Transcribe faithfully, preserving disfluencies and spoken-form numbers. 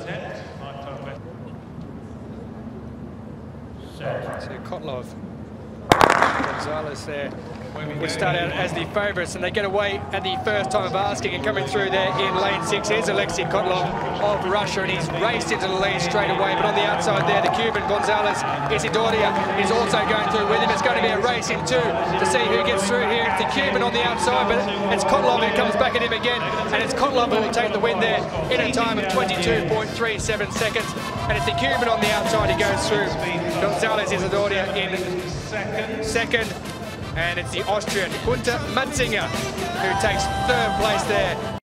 attempt. So Kotlov, Gonzalez there would start out as the favourites, and they get away at the first time of asking, and coming through there in lane six. Here's Alexey Kotlov of Russia, and he's raced into the lead straight away, but on the outside there, the Cuban Gonzalez Isidoria is also going through with him. It's going to be a race in two to see who gets through here. It's the Cuban on the outside, but it's Kotlov who comes back at him again, and it's Kotlov who will take the win there in a time of twenty-two point three seven seconds, and it's the Cuban on the outside who goes through. Gonzalez Isidoria in second. And it's the Austrian Gunther Matzinger who takes third place there.